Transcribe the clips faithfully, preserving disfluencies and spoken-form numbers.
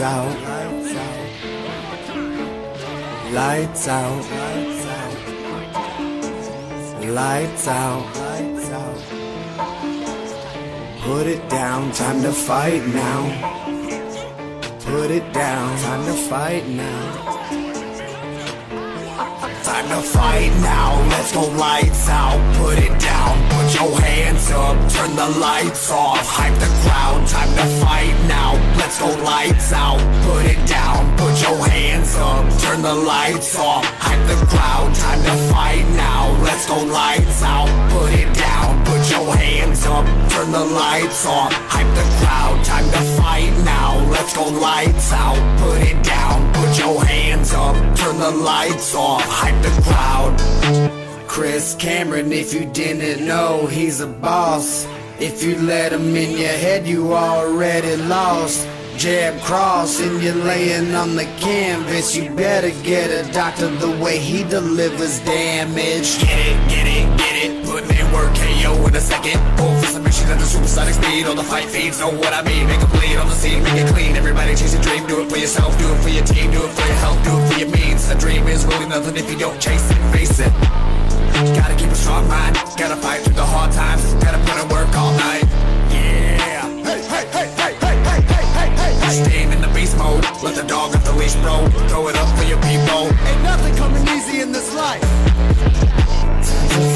Lights out. Lights out. Lights out. Put it down, time to fight now. Put it down, time to fight now. Time to fight now, let's go lights out. Put it down, put your hands up. Turn the lights off, hype the crowd. Time to fight now, let's go lights out. Put it down, put your hands up. Turn the lights off, hype the crowd. Time to fight now, let's go lights out. Put it down, put your hands up. Turn the lights off, hype the crowd. Time to fight now, let's go lights out. Put it down, put your hands up. Turn the lights off, hype the crowd. Chris Cameron, if you didn't know, he's a boss. If you let him in your head, you already lost. Jab, cross, and you're laying on the canvas. You better get a doctor, the way he delivers damage. Get it, get it, get it. Putting in work, K O in a second. Pull for submission at the supersonic speed. All the fight feeds know what I mean. Make a bleed on the scene, make it clean. Everybody chase a dream, do it for yourself, do it for your team, do it for your health, do it for your means. The dream is really nothing if you don't chase it, face it. Gotta keep a strong mind, gotta fight through the hard times, gotta put in work all night. Yeah. Hey, hey, hey, hey, hey, hey, hey, hey, hey, hey. Staying in the beast mode, let the dog off the leash, bro. Throw it up for your people. Ain't nothing coming easy in this life.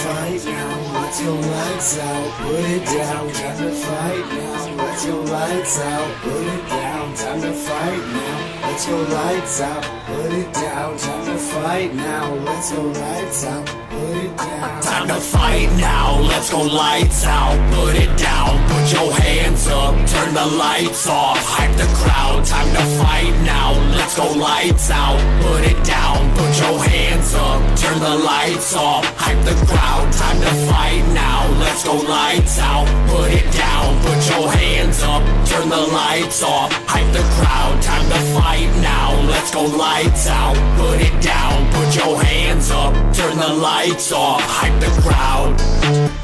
Fight now, let your lights out, put it down, time to fight now, let your lights out, put it down, time to fight now, let your lights out, put it down, time to fight now, let your lights out, put it down. Time to fight now, let's go lights out, put it down, put your hands up, turn the lights off, hype the crowd, time to fight now, let's go lights out, put it down, put your hands up, turn the lights off, hype the crowd, time to fight now, let's go lights out, put it down, put your hands up, turn the lights off, hype the crowd, time to fight now, let's go lights out, put it down, put your hands up, turn the lights off, hype the crowd.